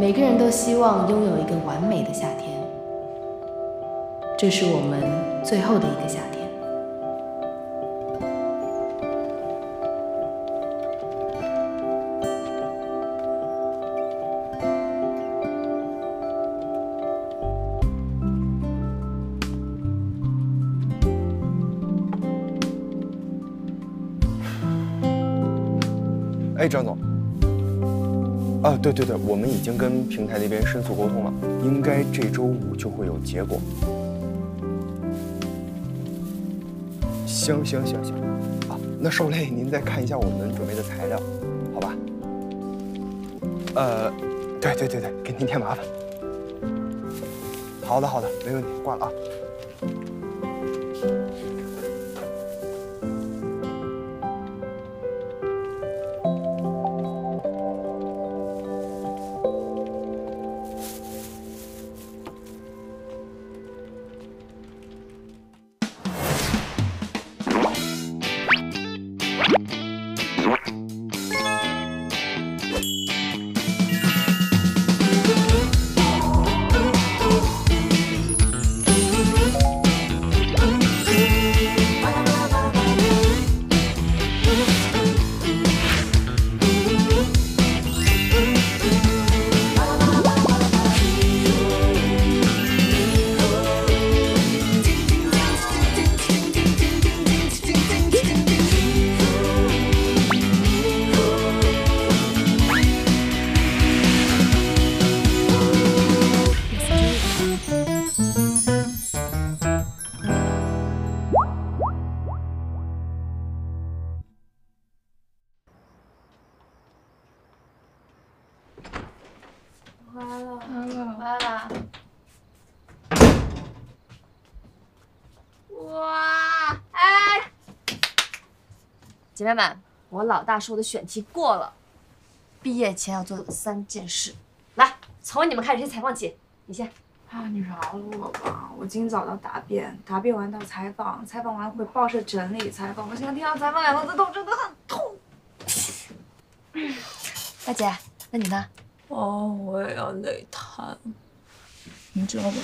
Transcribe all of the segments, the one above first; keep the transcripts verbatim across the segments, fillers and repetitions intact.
每个人都希望拥有一个完美的夏天，这是我们最后的一个夏天。 哎，张总，啊，对对对，我们已经跟平台那边申诉沟通了，应该这周五就会有结果。行行行行，啊，那受累您再看一下我们准备的材料，好吧？呃，对对对对，给您添麻烦。好的好的，没问题，挂了啊。 姐妹们，我老大说的选题过了，毕业前要做的三件事，来，从你们开始，先采访起，你先。啊，你饶了我吧，我今早到答辩，答辩完到采访，采访完回报社整理采访，我现在听到“采访”两个字都真的很痛。大姐，那你呢？哦，我也要内探。你知道吗？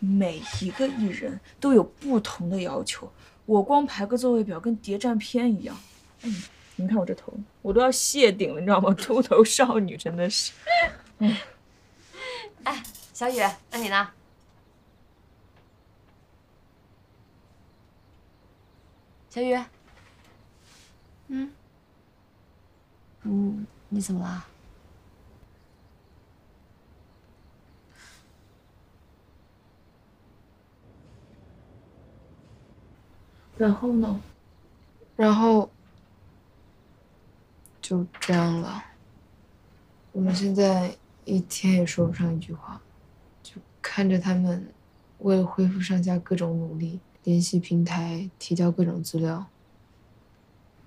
每一个艺人都有不同的要求。 我光排个座位表跟谍战片一样，嗯，你看我这头，我都要谢顶了，你知道吗？秃头少女真的是。嗯、哎，小雨，那你呢？小雨，嗯，嗯，你怎么了？然后呢？然后就这样了。我们现在一天也说不上一句话，就看着他们为了恢复上下各种努力，联系平台，提交各种资料。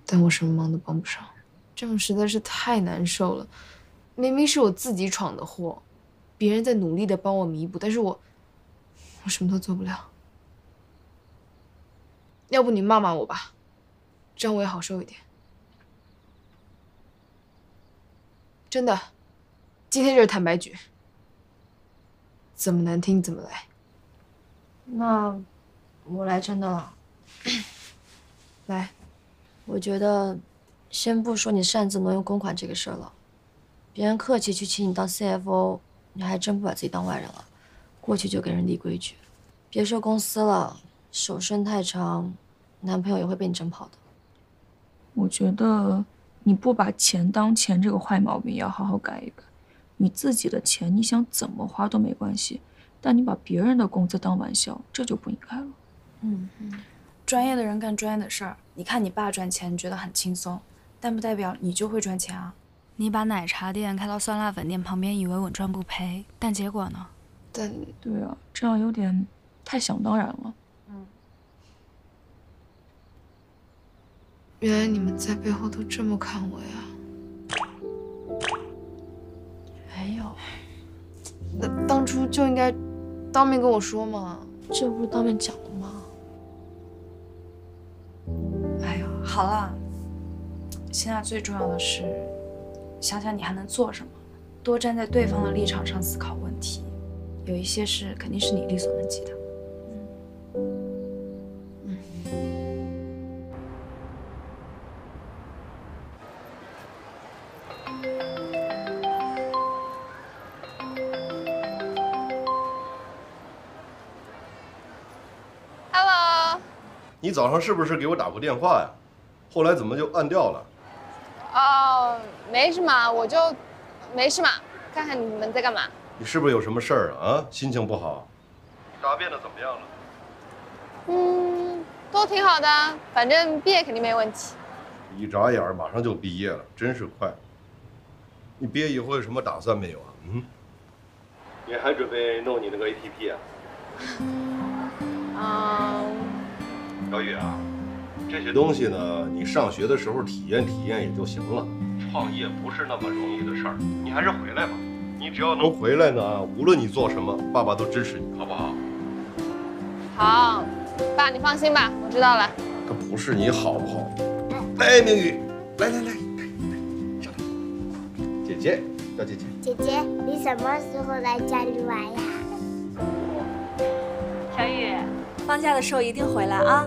但我什么忙都帮不上，这样实在是太难受了。明明是我自己闯的祸，别人在努力的帮我弥补，但是我我什么都做不了。 要不你骂骂我吧，这样我也好受一点。真的，今天就是坦白局，怎么难听怎么来。那我来真的了。来，我觉得先不说你擅自挪用公款这个事儿了，别人客气去请你当 C F O， 你还真不把自己当外人了。过去就给人立规矩，别说公司了。 手伸太长，男朋友也会被你整跑的。我觉得你不把钱当钱这个坏毛病也要好好改一改。你自己的钱你想怎么花都没关系，但你把别人的工资当玩笑，这就不应该了。嗯嗯，专业的人干专业的事儿。你看你爸赚钱，你觉得很轻松，但不代表你就会赚钱啊。你把奶茶店开到酸辣粉店旁边，以为稳赚不赔，但结果呢？但对啊，这样有点太想当然了。 原来你们在背后都这么看我呀！没有，那当初就应该当面跟我说嘛，这不是当面讲了吗？哎呀，好了，现在最重要的是，想想你还能做什么，多站在对方的立场上思考问题，有一些事肯定是你力所能及的。嗯嗯。Hello， 你早上是不是给我打过电话呀？后来怎么就按掉了？哦， uh, 没什么，我就。 没事嘛，看看你们在干嘛。你是不是有什么事儿啊？心情不好？答辩的怎么样了？嗯，都挺好的，反正毕业肯定没问题。一眨眼马上就毕业了，真是快。你毕业以后有什么打算没有啊？嗯？你还准备弄你那个 A P P 啊？啊、嗯。小雨啊，这些东西呢，你上学的时候体验体验也就行了。 创业不是那么容易的事儿，你还是回来吧。你只要能回来呢，无论你做什么，爸爸都支持你，好不好？好，爸，你放心吧，我知道了。可不是你好不好？哎，明宇，来来来，上来，姐姐叫姐姐。姐姐，你什么时候来家里玩呀？小雨，放假的时候一定回来啊。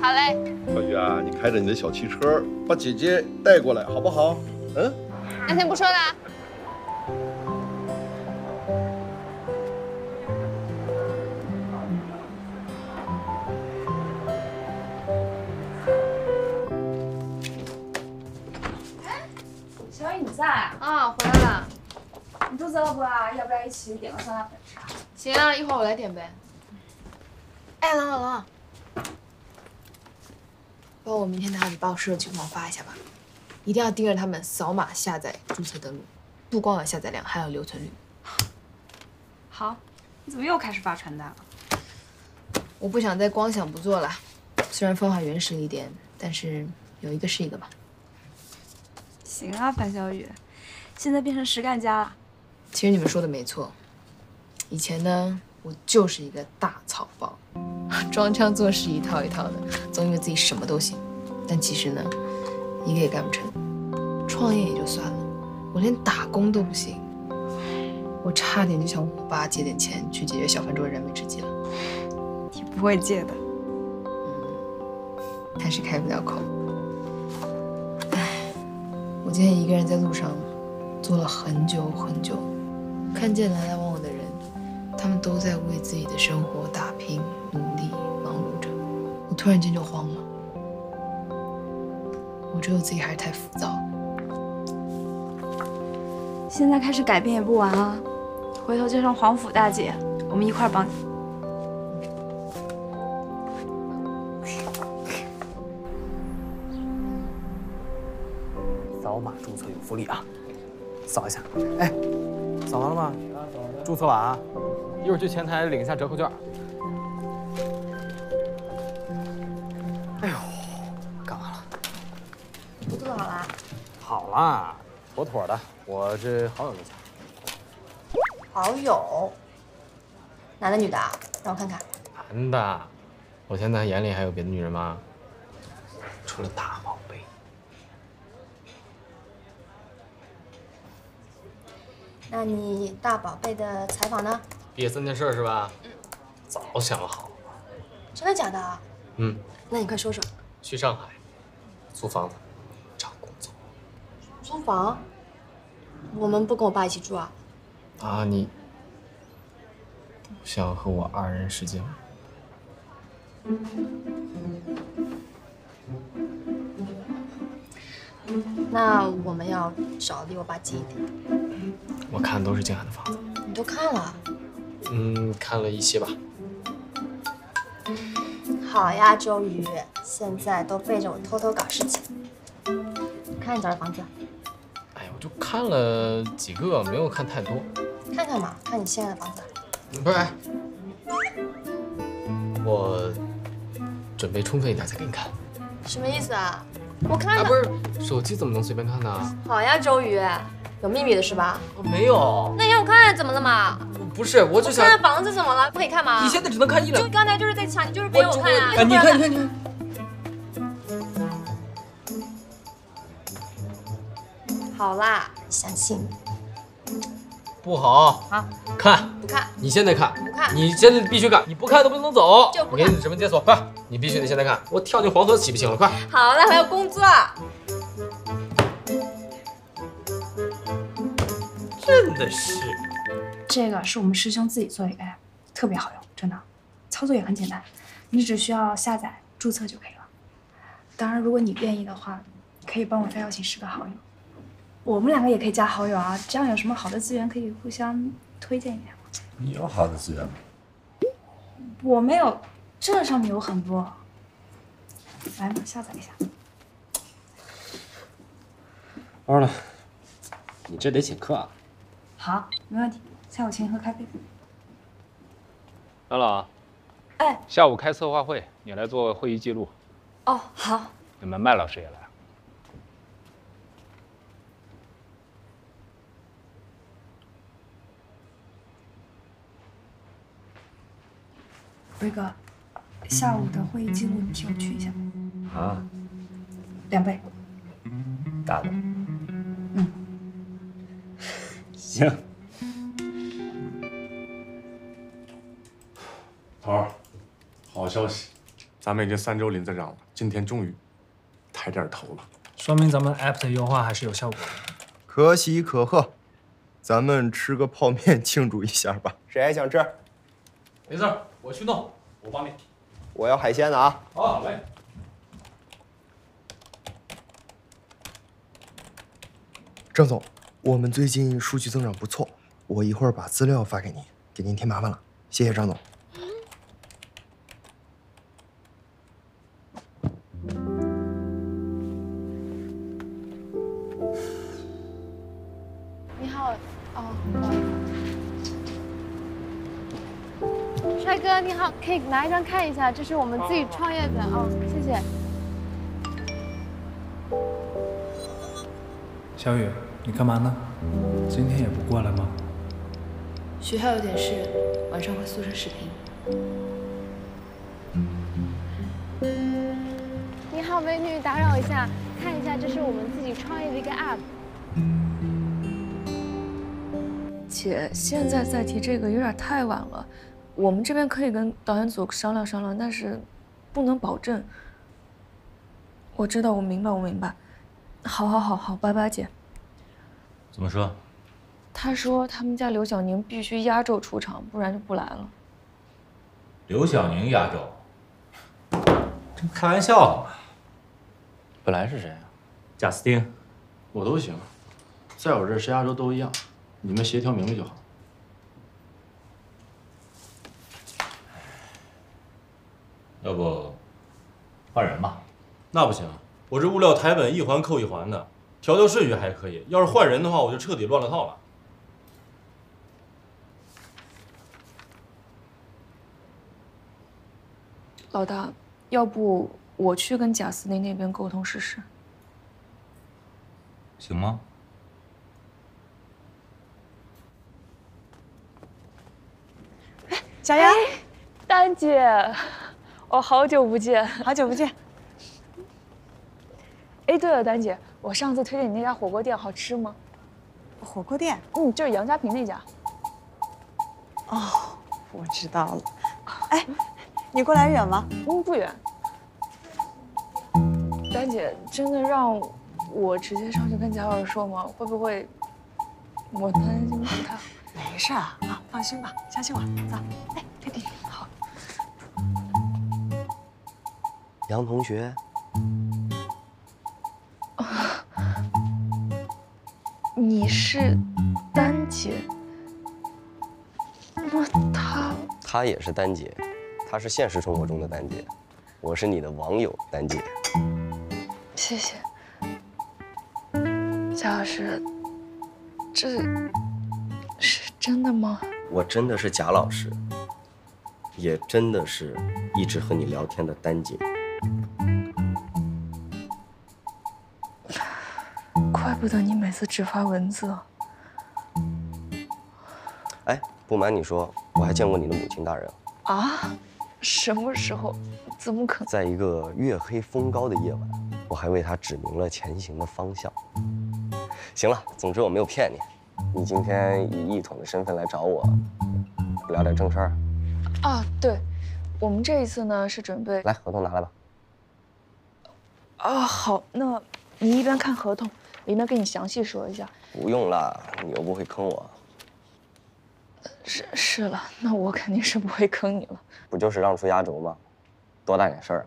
好嘞，小雨啊，你开着你的小汽车把姐姐带过来，好不好？嗯，那先不说了。哎，小雨你在啊？啊，回来了。你肚子饿不啊？要不要一起点个酸辣粉吃啊？行啊，一会儿我来点呗。哎，冷冷冷。 帮我明天拿你报社区网发一下吧，一定要盯着他们扫码下载、注册登录，不光有下载量，还有留存率。好，你怎么又开始发传单了？我不想再光想不做了，虽然方法原始一点，但是有一个是一个吧。行啊，樊小雨，现在变成实干家了。其实你们说的没错，以前呢，我就是一个大草包。 装腔作势一套一套的，总以为自己什么都行，但其实呢，一个也干不成。创业也就算了，我连打工都不行，我差点就向我爸借点钱去解决小饭桌燃眉之急了。你不会借的，嗯，还是开不了口。唉，我今天一个人在路上坐了很久很久，看见来来往往的人，他们都在为自己的生活打拼。 努力忙碌着，我突然间就慌了。我觉得我自己还是太浮躁了。现在开始改变也不晚啊！回头叫上黄甫大姐，我们一块儿帮你。扫码注册有福利啊！扫一下。哎，扫完了吗？注册了啊！一会儿去前台领一下折扣券。 哎呦，干完了，都做好了？好啦，妥妥的。我这好友留下。好友？男的女的？让我看看。男的，我现在眼里还有别的女人吗？除了大宝贝。那你大宝贝的采访呢？毕业三件事是吧？嗯。早想好了。真的假的？嗯。 那你快说说，去上海租房子，找工作。租房？我们不跟我爸一起住啊。啊，你不想和我二人世界吗？那我们要找离我爸近一点。我看都是静海的房子。你都看了？嗯，看了一些吧。 好呀，周瑜，现在都背着我偷偷搞事情。看你找的房子。哎呀，我就看了几个，没有看太多。看看嘛，看你现在的房子。不是，我准备充分一点再给你看。什么意思啊？我看了。啊、不是，手机怎么能随便看呢？好呀，周瑜，有秘密的是吧？我没有。那你让我看看怎么了嘛？ 不是，我就想看房子怎么了？不可以看吗？你现在只能看一两。就刚才就是在抢，你就是不让我看啊！你看，你看，你看。好啦，相信你。不好。好，看。不看。你现在看。不看。你现在必须看，你不看都不能走。就不看。我给你指纹解锁，快！你必须得现在看。我跳进黄河洗不清了，快！好了，还有工作。真的是。这个是我们师兄自己做一个 app， 特别好用，真的，操作也很简单，你只需要下载注册就可以了。 当然，如果你愿意的话，可以帮我再邀请十个好友，我们两个也可以加好友啊。这样有什么好的资源可以互相推荐一下吗？你有好的资源吗？我没有，这上面有很多。来，我下载一下。二了，你这得请客啊。好，没问题。下午请你喝咖啡。老老，哎，下午开策划会，你来做会议记录。 哦，好。你们麦老师也来。辉哥，下午的会议记录你替我去一下。啊？两倍。大的。嗯。行。头儿，好消息。 咱们已经三周林子长了，今天终于抬点头了，说明咱们 app 的优化还是有效果的。可喜可贺，咱们吃个泡面庆祝一下吧。谁还想吃？没事，我去弄，我帮你。我要海鲜的啊！好嘞。郑总，我们最近数据增长不错，我一会儿把资料发给您，给您添麻烦了，谢谢张总。 你好，可以拿一张看一下，这是我们自己创业的啊、哦，谢谢。小雨，你干嘛呢？今天也不过来吗？学校有点事，晚上回宿舍视频。你好，美女，打扰一下，看一下，这是我们自己创业的一个 app。姐，现在再提这个有点太晚了。 我们这边可以跟导演组商量商量，但是不能保证。我知道，我明白，我明白。好，好，好，好，拜拜，姐。怎么说？他说他们家刘晓宁必须压轴出场，不然就不来了。刘晓宁压轴？这不开玩笑吗？本来是谁啊？贾斯汀。我都行，在我这谁压轴都一样，你们协调明白就好。 要不换人吧？那不行，我这物料台本一环扣一环的，调调顺序还可以。要是换人的话，我就彻底乱了套了。老大，要不我去跟贾斯汀那边沟通试试，行吗？哎，小杨，丹姐。 哦，好久不见，好久不见。哎，对了，丹姐，我上次推荐你那家火锅店好吃吗？火锅店？嗯，就是杨家坪那家。哦，我知道了。哎，你过来远吗？嗯，不远。丹姐，真的让我直接上去跟贾老师说吗？会不会我担心不太好？没事啊，啊，放心吧，相信我。走，哎，别别别，好。 杨同学，你是丹姐，那她她也是丹姐，她是现实生活中的丹姐，我是你的网友丹姐。谢谢，贾老师，这是真的吗？我真的是贾老师，也真的是一直和你聊天的丹姐。 怪不得你每次只发文字。哎，不瞒你说，我还见过你的母亲大人。啊？什么时候？怎么可能？在一个月黑风高的夜晚，我还为她指明了前行的方向。行了，总之我没有骗你。你今天以义统的身份来找我，聊点正事儿。啊，对，我们这一次呢是准备来合同拿来吧。啊，好，那你一边看合同，我一边跟你详细说一下。不用了，你又不会坑我。是是了，那我肯定是不会坑你了。不就是让出压轴吗？多大点事儿啊，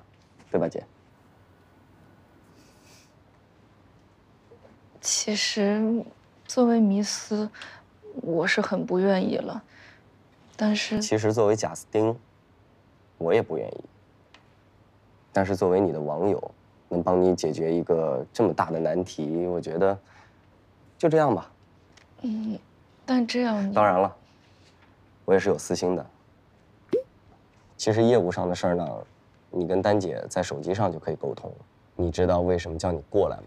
对吧，姐？其实，作为迷思，我是很不愿意了，但是其实作为贾斯汀，我也不愿意。但是作为你的网友，能帮你解决一个这么大的难题，我觉得就这样吧。嗯，但这样当然了，我也是有私心的。其实业务上的事儿呢，你跟丹姐在手机上就可以沟通了。你知道为什么叫你过来吗？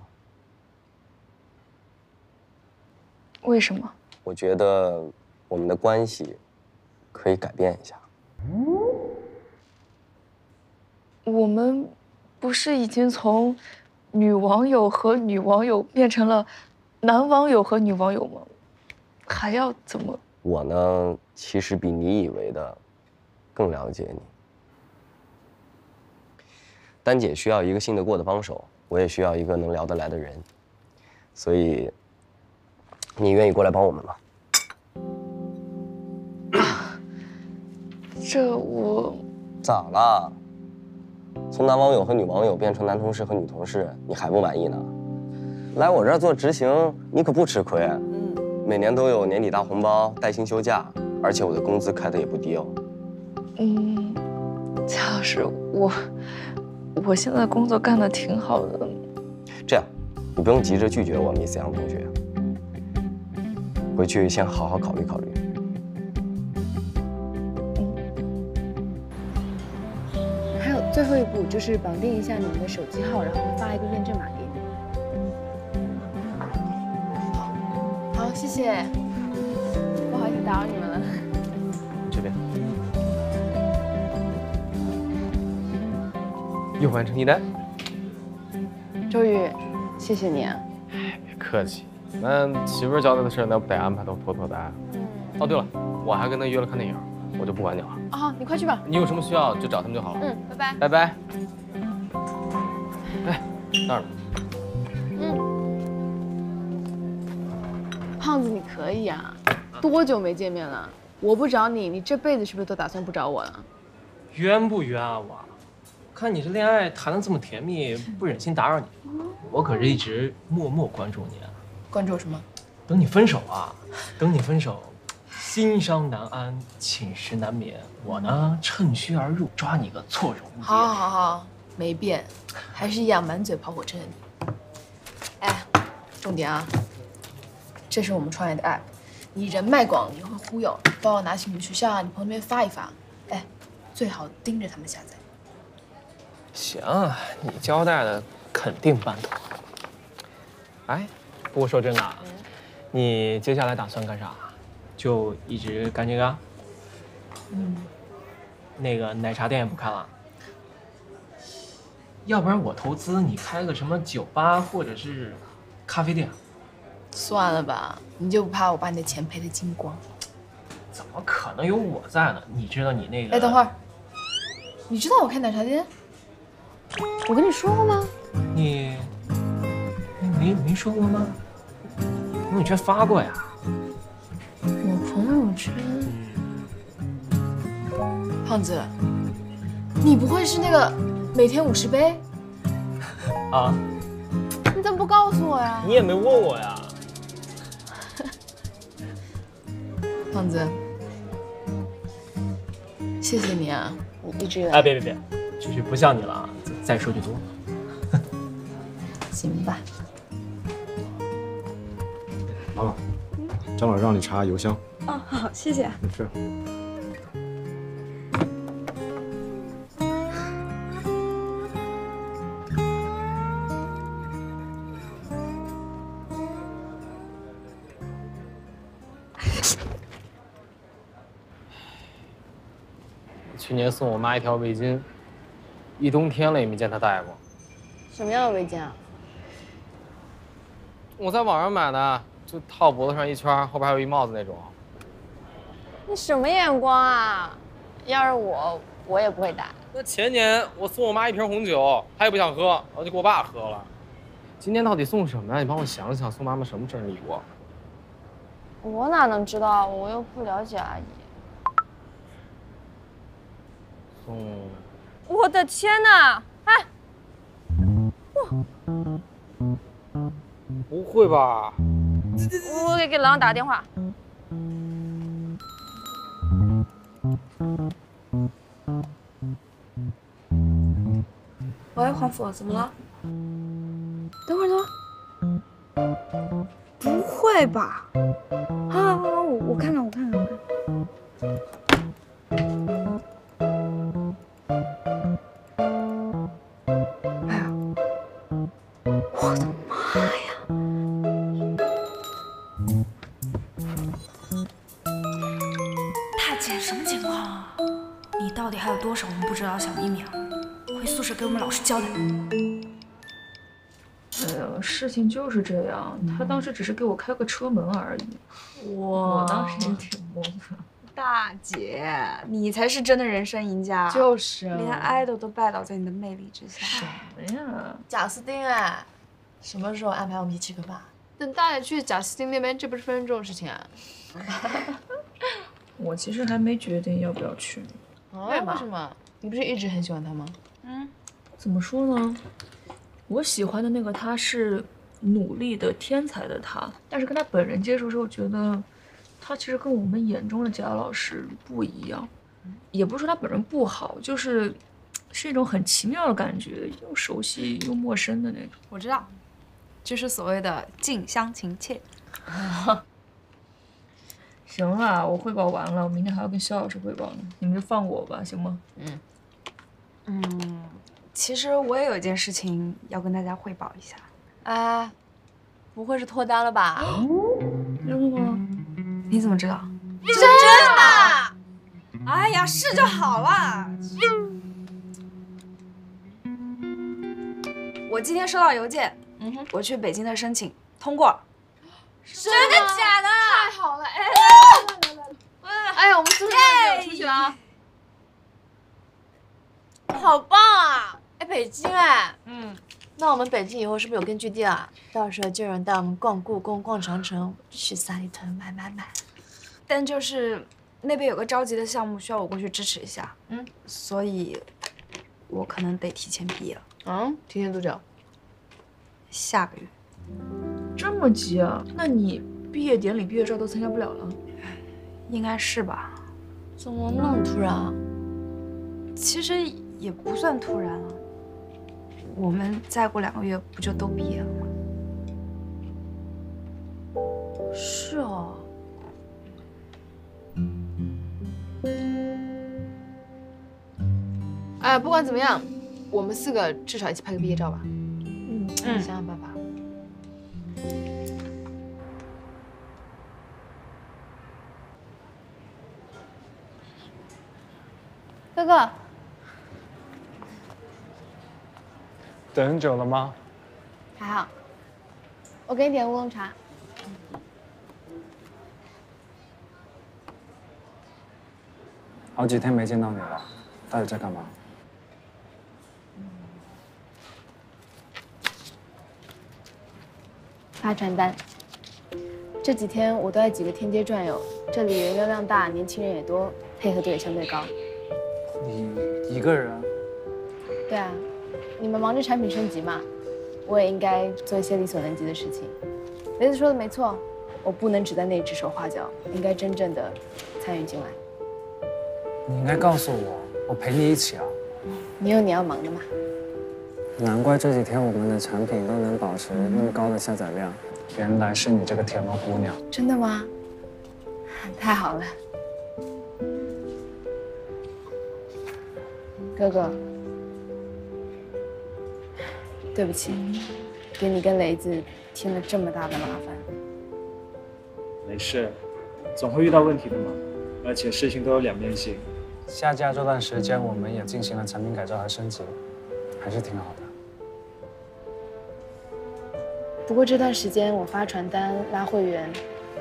为什么？我觉得我们的关系可以改变一下。我们不是已经从女网友和女网友变成了男网友和女网友吗？还要怎么？我呢，其实比你以为的更了解你。丹姐需要一个信得过的帮手，我也需要一个能聊得来的人，所以你愿意过来帮我们吗？这我咋了？从男网友和女网友变成男同事和女同事，你还不满意呢？来我这儿做执行，你可不吃亏。嗯，每年都有年底大红包、带薪休假，而且我的工资开的也不低哦。嗯，贾老师，我我现在工作干的挺好的。这样，你不用急着拒绝我，Miss杨同学。回去先好好考虑考虑。嗯，还有最后一步就是绑定一下你们的手机号，然后发一个验证码给你。好，好，谢谢。不好意思打扰你们了。这边。又完成一单。周宇，谢谢你啊。哎，别客气。那媳妇交代的事，那不得安排到妥妥的啊？哦，对了，我还跟他约了看电影，我就不管你了。啊，好，你快去吧。你有什么需要就找他们就好了。嗯，拜拜。拜拜。哎，那儿呢？嗯。胖子，你可以啊！多久没见面了？我不找你，你这辈子是不是都打算不找我了？冤不冤啊我？看你这恋爱谈得这么甜蜜，不忍心打扰你。我可是一直默默关注你啊。关注什么？等你分手啊，等你分手，心伤难安，寝食难眠。我呢，趁虚而入，抓你个措手不及。好，好，好，没变，还是一样满嘴跑火车的你。哎，重点啊，这是我们创业的 app， 你人脉广，你会忽悠，包括拿去你们学校啊，你朋友圈发一发。哎，最好盯着他们下载。行，你交代的肯定办妥。哎。不过说真的，你接下来打算干啥？就一直干这个？嗯，那个奶茶店也不开了。要不然我投资你开个什么酒吧或者是咖啡店？算了吧，你就不怕我把你的钱赔得精光？怎么可能有我在呢？你知道你那个……哎，等会儿，你知道我开奶茶店？我跟你说过吗？你。没没说过吗？朋友圈发过呀。我朋友圈。胖子，你不会是那个每天五十杯？啊？你怎么不告诉我呀？你也没问我呀。胖子，谢谢你啊，你一直以来……哎，别别别，这就不像你了啊！再说就多了。行吧。妈妈，张老让你查邮箱。哦，好，谢谢。没事。去年送我妈一条围巾，一冬天了也没见她戴过。什么样的围巾啊？我在网上买的，就套脖子上一圈，后边还有一帽子那种。你什么眼光啊？要是我，我也不会戴。那前年我送我妈一瓶红酒，她也不想喝，我就给我爸喝了。今天到底送什么呀？你帮我想想，送妈妈什么生日礼物？我哪能知道？我又不了解阿姨。送。我的天哪！哎，哇！ 不会吧！我给给郎朗打个电话。喂，华府，怎么了？等会儿，等会儿。不会吧！啊，我我看看，我看看，我看。 多少我们不知道小秘密啊！回宿舍给我们老师交代。哎呀，事情就是这样，他当时只是给我开个车门而已。我当时也挺懵的。大姐，你才是真的人生赢家，就是连爱豆都拜倒在你的魅力之下。什么呀？贾斯汀哎，什么时候安排我们一起吃个饭？等大姐去贾斯汀那边，这不是分分钟的事情啊。我其实还没决定要不要去呢。 为什么？你不是一直很喜欢他吗？嗯，怎么说呢？我喜欢的那个他是努力的天才的他，但是跟他本人接触之后，觉得他其实跟我们眼中的贾老师不一样。也不是说他本人不好，就是是一种很奇妙的感觉，又熟悉又陌生的那种。我知道，就是所谓的近乡情怯。行了，我汇报完了，我明天还要跟肖老师汇报呢，你们就放过我吧，行吗？嗯，嗯，其实我也有一件事情要跟大家汇报一下。哎，不会是脱单了吧？真的吗？你怎么知道？真的！哎呀，是就好了。我今天收到邮件，嗯哼，我去北京的申请通过了。 真的假的？太好了！哎，来来来来，哎呀，我们宿舍有出去了，好棒啊！哎，北京哎，嗯，那我们北京以后是不是有根据地啊？到时候就有人带我们逛故宫、逛长城，去三里屯买买买。但就是那边有个着急的项目需要我过去支持一下，嗯，所以我可能得提前毕业了。嗯，提前多久？下个月。 这么急啊？那你毕业典礼、毕业照都参加不了了？应该是吧？怎么那么突然啊？其实也不算突然了，我们再过两个月不就都毕业了吗？是哦。哎，不管怎么样，我们四个至少一起拍个毕业照吧。嗯嗯，想想办法。 哥哥，等很久了吗？还好，我给你点乌龙茶。好几天没见到你了，到底在干嘛？ 发传单。这几天我都在几个天街转悠，这里人流量大，年轻人也多，配合度也相对高。你一个人？对啊，你们忙着产品升级嘛，我也应该做一些力所能及的事情。雷子说的没错，我不能只在那里指手画脚，应该真正的参与进来。你应该告诉我，我陪你一起啊。你有你要忙的嘛。 难怪这几天我们的产品都能保持那么高的下载量，原来是你这个铁猫姑娘。真的吗？太好了，哥哥，对不起，给你跟雷子添了这么大的麻烦。没事，总会遇到问题的嘛，而且事情都有两面性。下架这段时间，我们也进行了产品改造和升级，还是挺好的。不过这段时间我发传单、拉会员，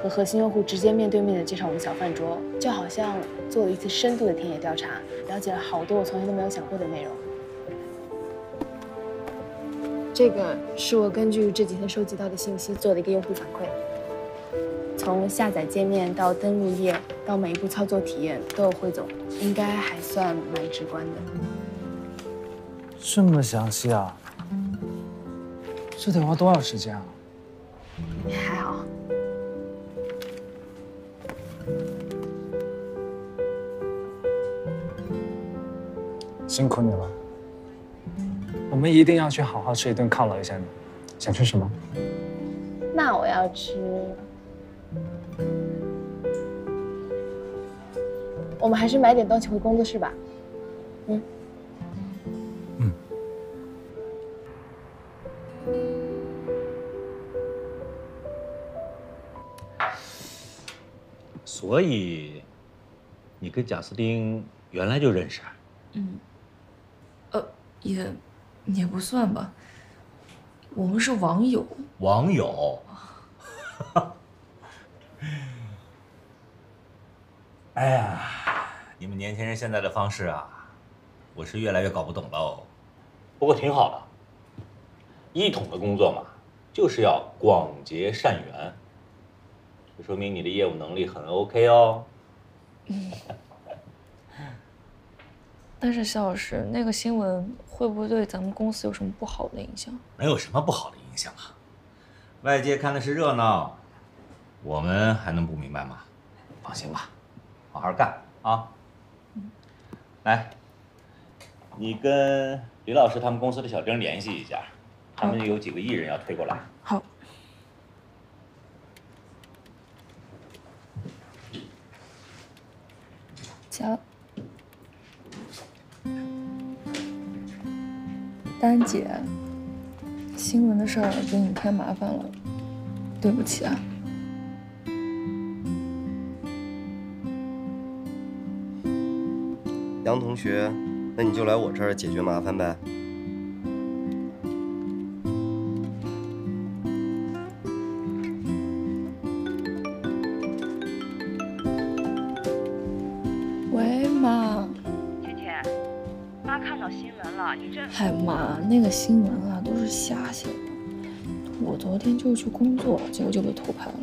和核心用户直接面对面的介绍我们小饭桌，就好像做了一次深度的田野调查，了解了好多我从来都没有想过的内容。这个是我根据这几天收集到的信息做的一个用户反馈，从下载界面到登录页到每一步操作体验都有汇总，应该还算蛮直观的。这么详细啊？ 这得花多少时间啊？还好。辛苦你了，我们一定要去好好吃一顿犒劳一下你。想吃什么？那我要吃。我们还是买点东西回工作室吧。嗯。 所以，你跟贾斯汀原来就认识啊？嗯，呃，也也不算吧，我们是网友。网友？哎呀，你们年轻人现在的方式啊，我是越来越搞不懂喽。不过挺好的，一统的工作嘛，就是要广结善缘。 这说明你的业务能力很 OK 哦。嗯。但是肖老师，那个新闻会不会对咱们公司有什么不好的影响？能有什么不好的影响啊？外界看的是热闹，我们还能不明白吗？放心吧，好好干啊。嗯、来，你跟李老师他们公司的小丁联系一下，他们有几个艺人要推过来。好。 小丹姐，新闻的事儿给你添麻烦了，对不起啊。杨同学，那你就来我这儿解决麻烦呗。哎妈，那个新闻啊都是瞎写的。我昨天就是去工作，结果就被偷拍了。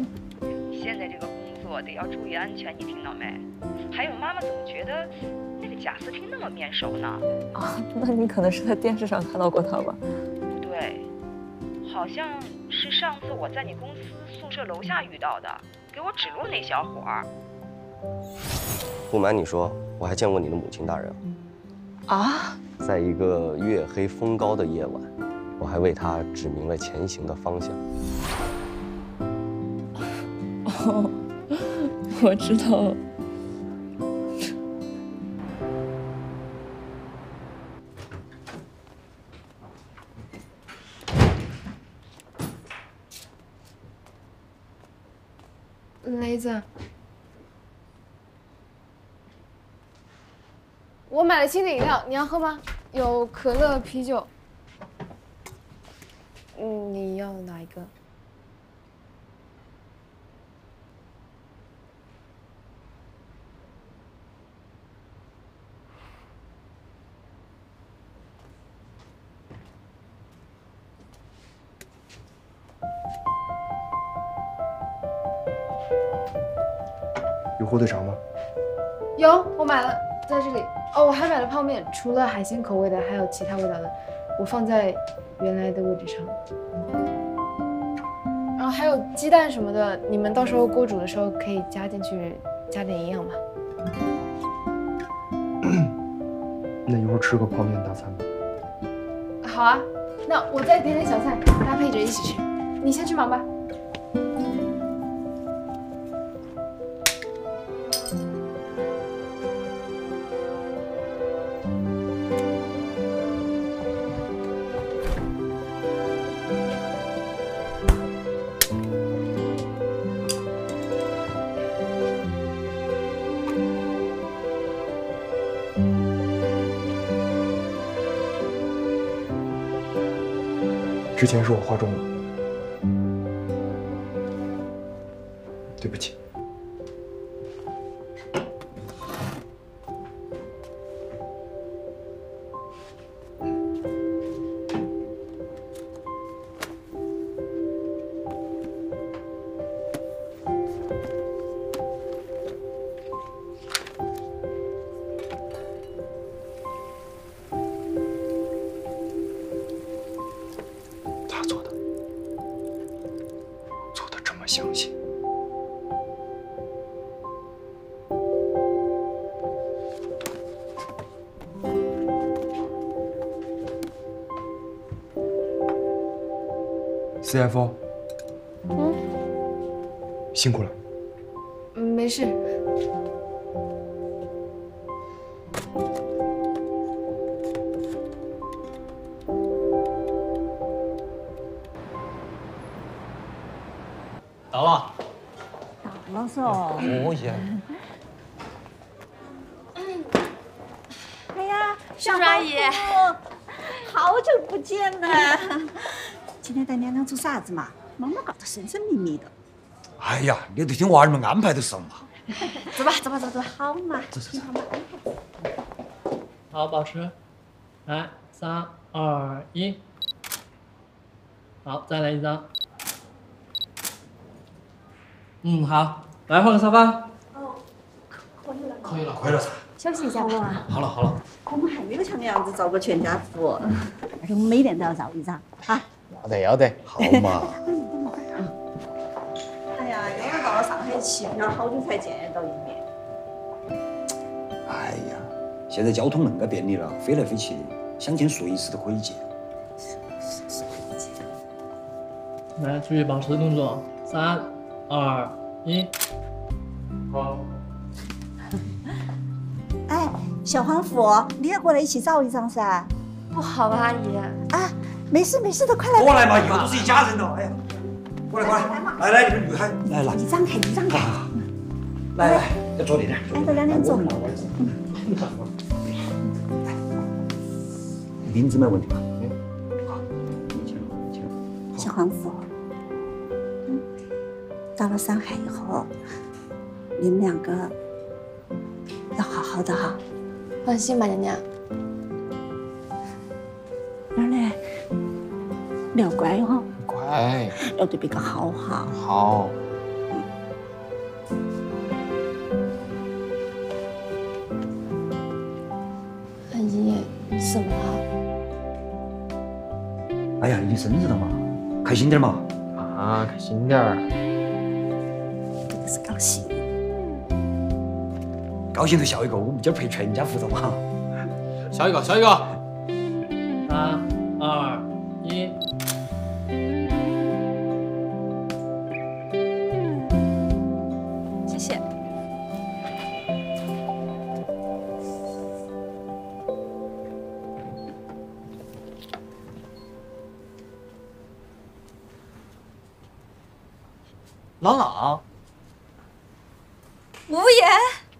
你现在这个工作得要注意安全，你听到没？还有妈妈怎么觉得那个贾斯汀那么面熟呢？啊，那你可能是在电视上看到过他吧？不对，好像是上次我在你公司宿舍楼下遇到的，给我指路那小伙儿。不瞒你说，我还见过你的母亲大人。啊？ 在一个月黑风高的夜晚，我还为他指明了前行的方向。哦，我知道了。雷子，我买了新的饮料，你要喝吗？ 有可乐、啤酒，嗯，你要哪一个？有火腿肠吗？有，我买了，在这里。 哦，我还买了泡面，除了海鲜口味的，还有其他味道的，我放在原来的位置上。然后还有鸡蛋什么的，你们到时候锅煮的时候可以加进去，加点营养吧。那一会儿吃个泡面大餐吧。好啊，那我再点点小菜，搭配着一起吃。你先去忙吧。 之前是我话重了，对不起。 C F O， 嗯，辛苦了。没事。到了。到了嗦。哦耶。哎呀，叔叔阿姨，好久不见了。今天带娘娘做啥子嘛？忙忙搞得神神秘秘的。哎呀，你都听娃儿们安排的事嘛。走吧，走吧，走走，好嘛，走走走。好，保持。来，三二一。好，再来一张。嗯，好，来换个沙发。哦，可以了。可以了，可以了噻。休息一下吧。好了好了。我们还没有像那样子照过全家福，但是我们每年都要照一张啊。 要得要得，好嘛！哎呀，原来到了上海去，那好久才见到一面。哎呀，现在交通恁个便利了，飞来飞去的，想见谁一次都可以见。来，注意保持动作，三、二、一，好。哎，小黄甫，你也过来一起照一张噻。不好吧，阿姨？啊。 没事没事的，快来！过来嘛，以后都是一家人了。哎呀，过来过来，来来，你们女孩，来来，你让开，你让开，来来，要坐里点，来，咱两点坐。名字没问题吧？好，小黄甫，嗯，到了上海以后，你们两个要好好的哈。放心吧，娘娘。然后呢？ 你要乖哈，乖，要对别个好哈。好。阿姨，你怎么了？哎呀，你生日了嘛，开心点嘛。啊，开心点儿。这个是高兴。高兴就笑一个，我们今儿陪全家福照嘛。笑一个，笑一个。三二一。 朗朗，无言，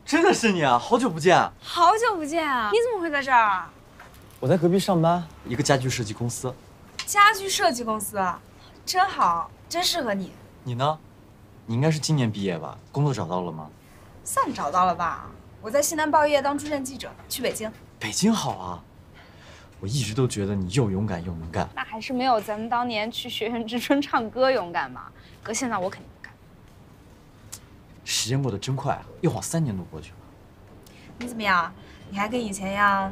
真的是你啊！好久不见，好久不见啊！你怎么会在这儿啊？我在隔壁上班，一个家具设计公司。家具设计公司，真好，真适合你。你呢？你应该是今年毕业吧？工作找到了吗？算找到了吧。我在西南报业当驻站记者，去北京。北京好啊！我一直都觉得你又勇敢又能干。那还是没有咱们当年去学院之春唱歌勇敢嘛。搁现在我肯定。 时间过得真快啊，一晃三年都过去了。你怎么样？你还跟以前一样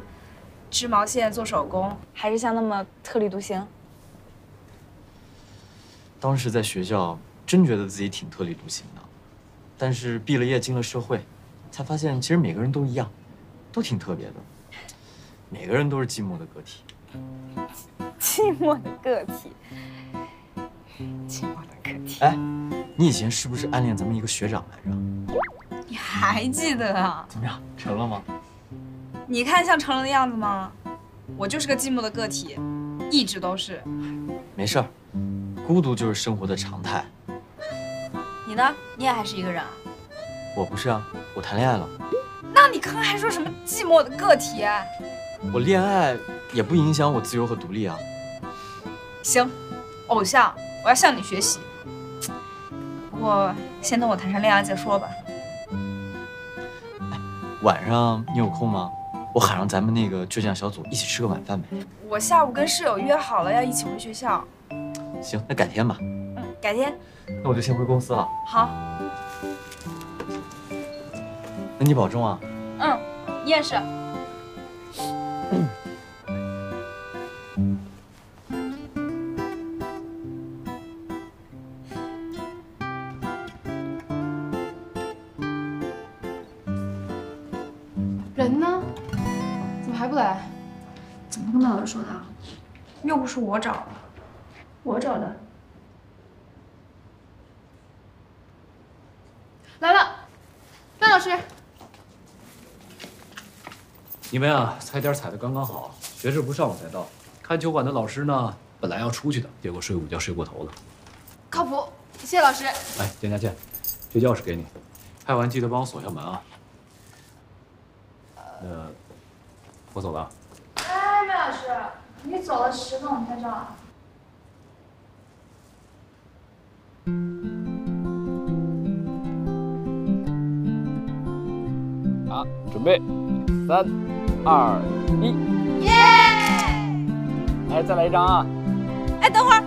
织毛线、做手工，还是像那么特立独行？当时在学校真觉得自己挺特立独行的，但是毕了业进了社会，才发现其实每个人都一样，都挺特别的，每个人都是寂寞的个体。寂寞的个体，寂寞的个体。哎。 你以前是不是暗恋咱们一个学长来着？你还记得啊？怎么样，成了吗？你看像成了的样子吗？我就是个寂寞的个体，一直都是。没事儿，孤独就是生活的常态。你呢？你也还是一个人啊？我不是啊，我谈恋爱了。那你刚刚还说什么寂寞的个体？我恋爱也不影响我自由和独立啊。行，偶像，我要向你学习。过先等我谈上恋爱再说吧。哎，晚上你有空吗？我喊上咱们那个倔强小组一起吃个晚饭呗。我下午跟室友约好了要一起回学校。行，那改天吧。嗯，改天。那我就先回公司了。好。那你保重啊。嗯，你也是。嗯 人呢？怎么还不来？怎么跟老师说的啊？又不是我找的，我找的。来了，范老师。你们啊，踩点踩的刚刚好。学士不上午才到，看球馆的老师呢，本来要出去的，结果睡午觉睡过头了。靠谱，谢老师。哎，江佳倩，这钥匙给你，拍完记得帮我锁一下门啊。 呃，我走了。哎，麦老师，你走了十分钟才到啊？好，准备，三、二、一，耶！哎，再来一张啊！哎，等会儿，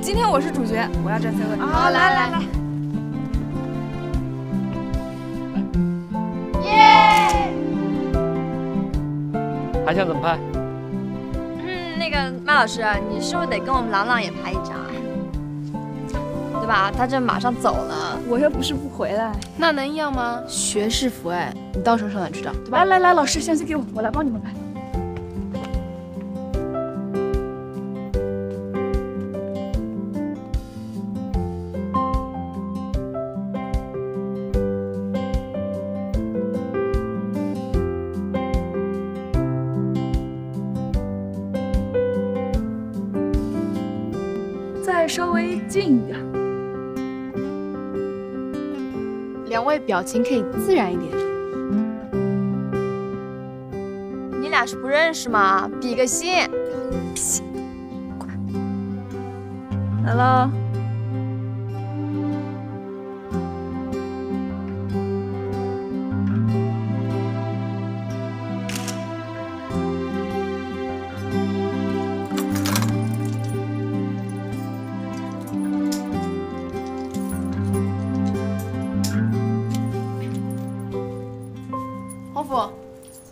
今天我是主角，我要站 C 位。好，来来来。 还想怎么拍？嗯，那个麦老师，你是不是得跟我们朗朗也拍一张，对吧？他这马上走了，我又不是不回来，那能一样吗？学士服哎，你到时候上哪去找？对吧？来来来，老师，相机给我，我来帮你们拍。稍微近一点，两位表情可以自然一点。你俩是不认识吗？比个心。快来了。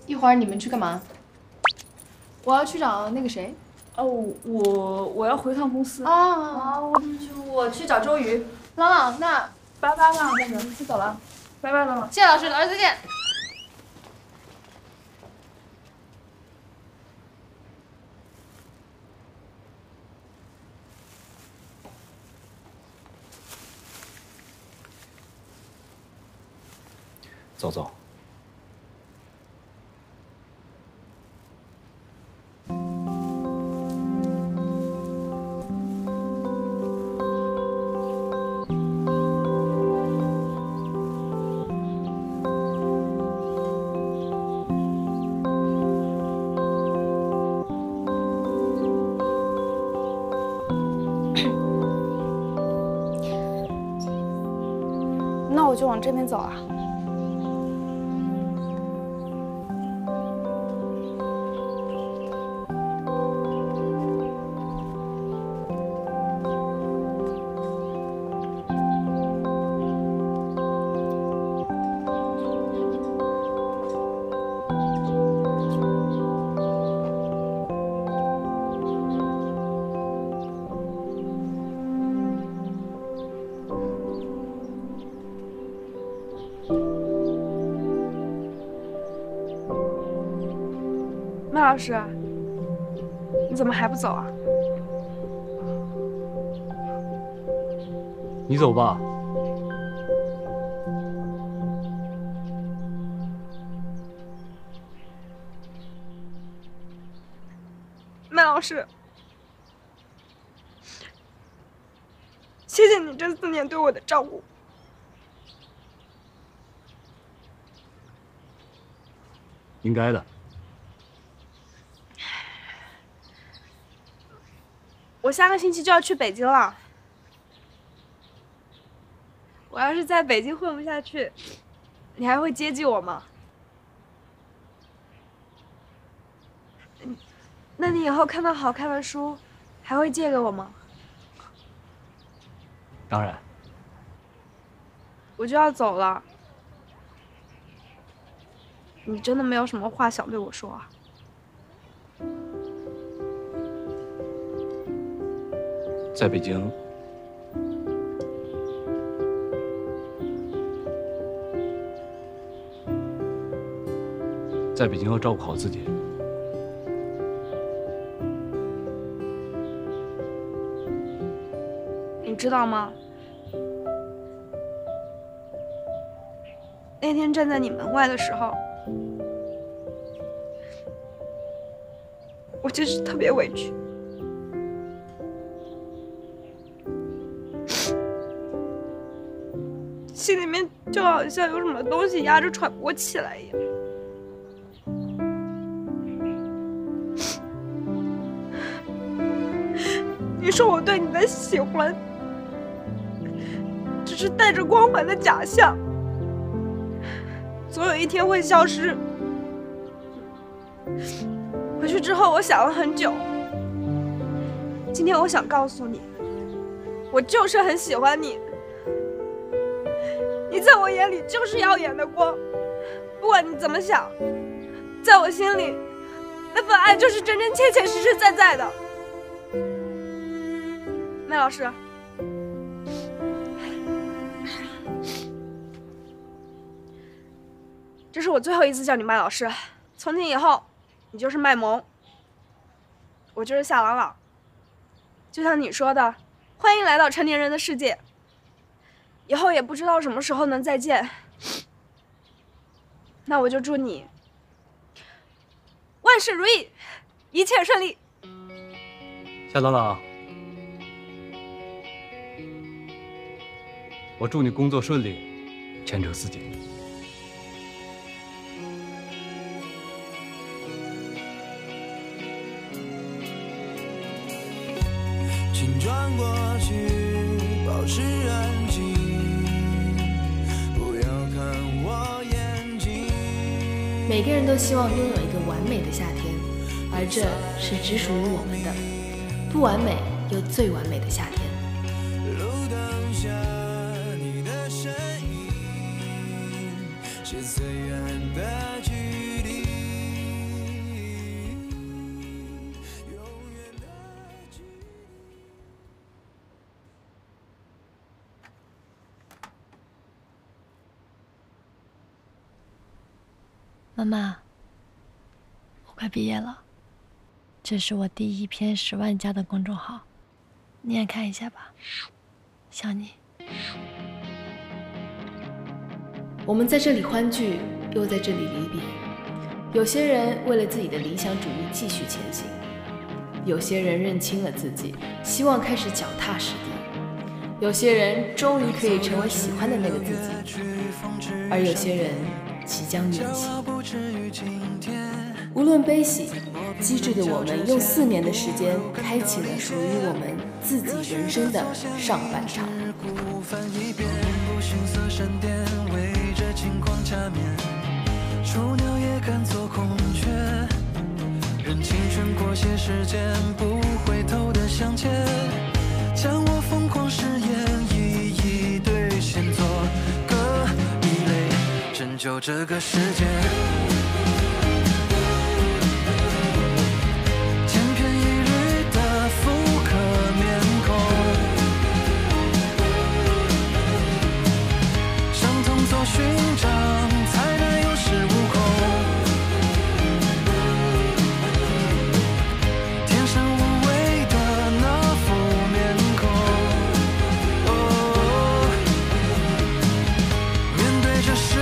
一会儿你们去干嘛？我要去找那个谁。哦，我我要回趟公司。啊，我我去找周瑜。朗朗，那拜拜，朗朗同学，先走了，拜拜，朗朗。谢谢老师，老师再见。走走。 那我就往这边走啊。麦老师，你怎么还不走啊？你走吧。麦老师，谢谢你这四年对我的照顾。 应该的。我下个星期就要去北京了，我要是在北京混不下去，你还会接济我吗？那你以后看到好看的书，还会借给我吗？当然。我就要走了，你真的没有什么话想对我说啊？ 在北京，在北京要照顾好自己。你知道吗？那天站在你门外的时候，我就是特别委屈。 心里面就好像有什么东西压着喘不过气来一样。你说我对你的喜欢，只是带着光环的假象，总有一天会消失。回去之后，我想了很久。今天我想告诉你，我就是很喜欢你。 你在我眼里就是耀眼的光，不管你怎么想，在我心里，那份爱就是真真切切、实实在在的。麦老师，这是我最后一次叫你麦老师，从今以后，你就是麦萌，我就是夏朗朗。就像你说的，欢迎来到成年人的世界。 以后也不知道什么时候能再见，那我就祝你万事如意，一切顺利。夏朗朗，我祝你工作顺利，前程似锦。请转过去，保持安静。 每个人都希望拥有一个完美的夏天，而这是只属于我们的。不完美又最完美的夏天。路灯下你的身影，是最远的距离。永远的距离。妈妈，我快毕业了，这是我第一篇十万加的公众号，你也看一下吧，想你。我们在这里欢聚，又在这里离别。有些人为了自己的理想主义继续前行，有些人认清了自己，希望开始脚踏实地，有些人终于可以成为喜欢的那个自己，而有些人。 即将远行。无论悲喜，机智的我们用四年的时间开启了属于我们自己人生的上半场。将我疯狂誓言一一兑现，做个异类。 拯救这个世界，千篇一律的复刻面孔，伤痛做勋章，才能有恃无恐。天生无畏的那副面孔，哦，面对这世。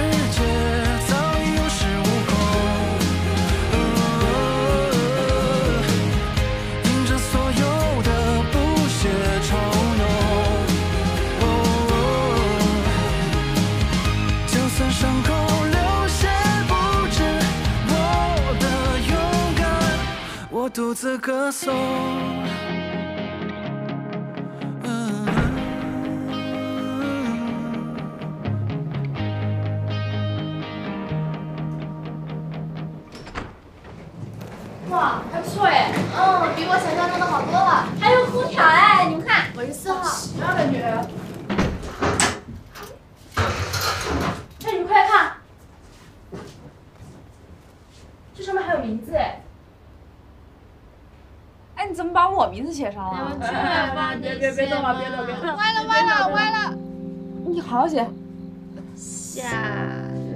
独自歌颂。嗯脆，嗯，比我想象中的好多了。还有空调哎，你们看，我是四号，什么样感觉？哎，你们快来看，这上面还有名字哎。哎，你怎么把我名字写上了？哎，别别别动了，别动别动！歪了歪了歪了！你好好写。下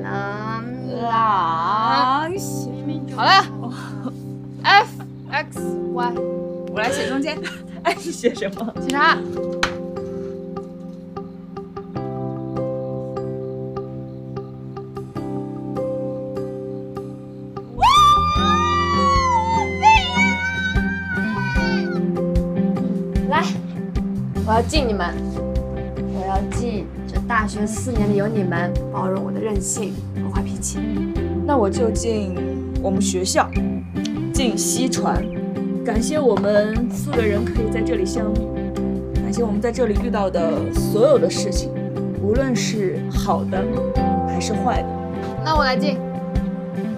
郎郎，好了。 F X Y， 我来写中间。哎，你写什么？写啥？哇！来，我要敬你们，我要敬这大学四年里有你们包容我的任性和坏脾气。那我就敬我们学校。 敬西传，感谢我们四个人可以在这里相遇，感谢我们在这里遇到的所有的事情，无论是好的还是坏的。那我来敬，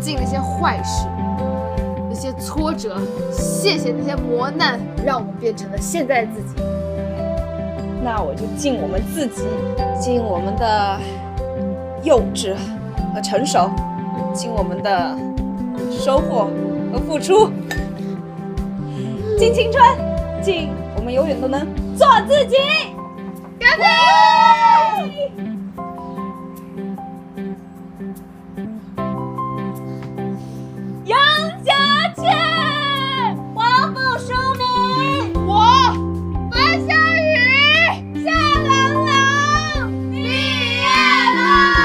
敬那些坏事，那些挫折，谢谢那些磨难，让我们变成了现在的自己。那我就敬我们自己，敬我们的幼稚和成熟，敬我们的收获。 和付出，敬青春，敬我们永远都能做自己。干杯！杨佳倩，黄甫淑敏，我樊小雨，夏郎郎，毕业啦！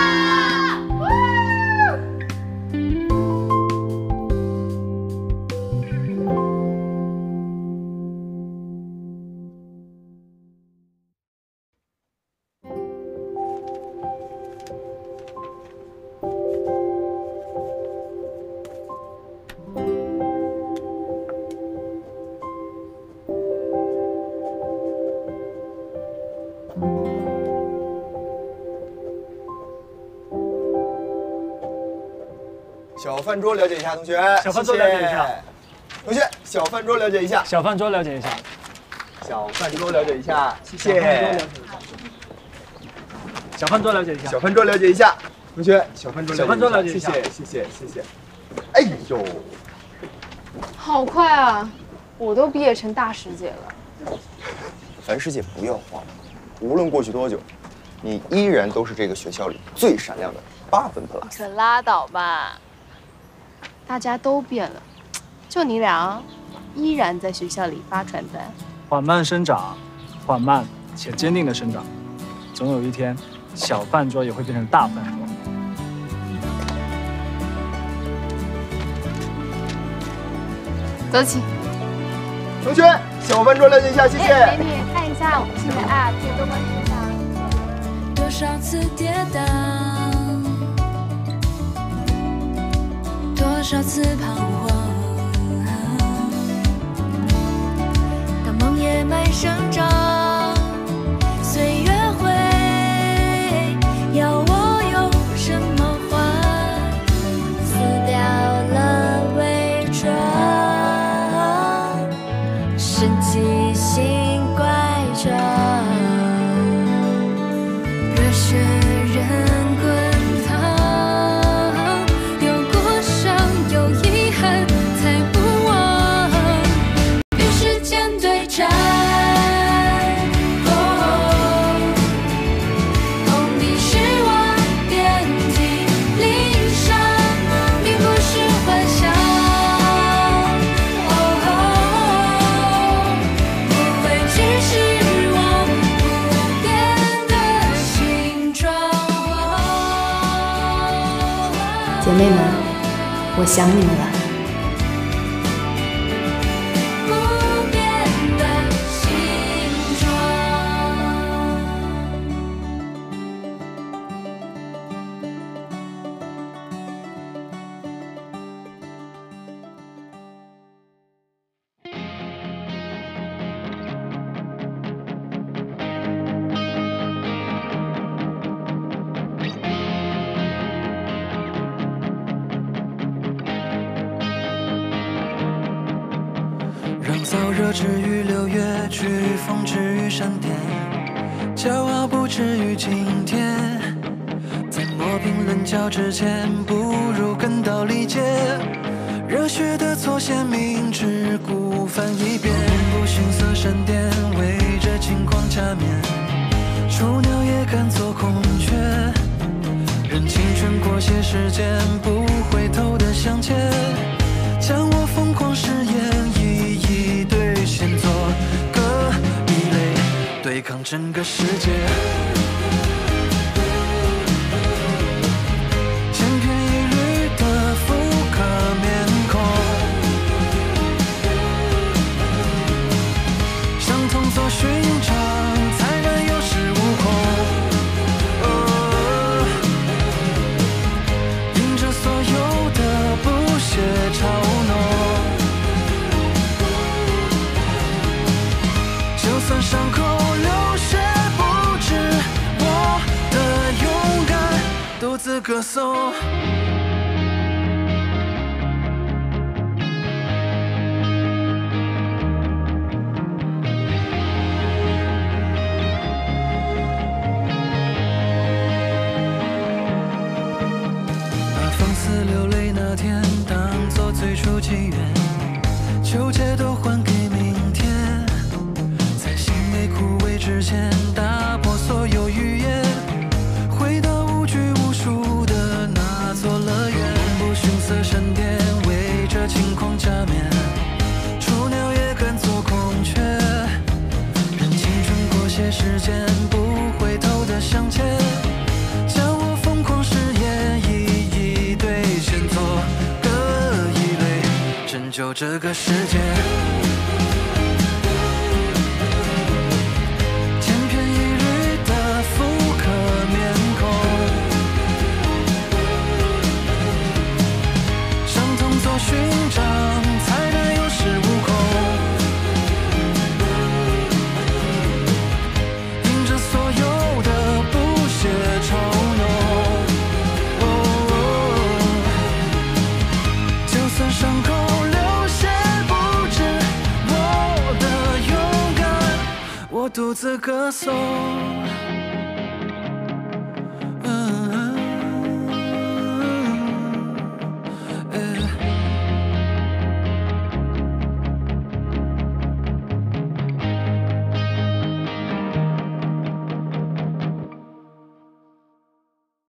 小饭桌了解一下，同学。小饭桌了解一下，同学。小饭桌了解一下。小饭桌了解一下。小饭桌了解一下，谢谢。小饭桌了解一下。小饭桌了解一下，同学。小饭桌。小饭桌了解一下，谢谢谢谢谢谢。哎呦，好快啊！我都毕业成大师姐了。樊师姐，不要慌，无论过去多久，你依然都是这个学校里最闪亮的。 八分 plus， 可拉倒吧！大家都变了，就你俩依然在学校里发传单。缓慢生长，缓慢且坚定的生长，总有一天，小饭桌也会变成大饭桌。走起！同学，小饭桌了解一下，谢谢。美女，看一下我们新的 app， 记得多关注一下。多少次跌倒。 多少次彷徨，当梦野蛮生长，岁月会要我用什么话撕掉了伪装，升起新乖张，热血人。 姐妹们，我想你们了。折枝于六月，止于风，止于闪电。骄傲不止于今天，在磨平棱角之前，不如根到理解。热血的错写，明知故犯一遍。不逊色闪电，围着金光加冕。雏鸟也敢做孔雀，任青春过些时间，不回头的向前。将我疯狂誓言。 对抗整个世界，千篇一律的复刻面孔，像同作寻常，才然有恃无恐。哦，迎着所有的不屑嘲弄。 就算伤口流血不止，我的勇敢独自歌颂。把放肆流泪那天当作最初起源，纠结都还给明天。 枯萎之前，打破所有预言，回到无拘无束的那座乐园。不逊色闪电，围着轻狂加冕。雏鸟也敢做孔雀，任青春过些时间，不回头的向前。将我疯狂誓言一一兑现，做个异类，拯救这个世界。 寻常，才敢有恃无恐。迎着所有的不屑嘲弄。哦，就算伤口流血不止，我的勇敢，我独自歌颂。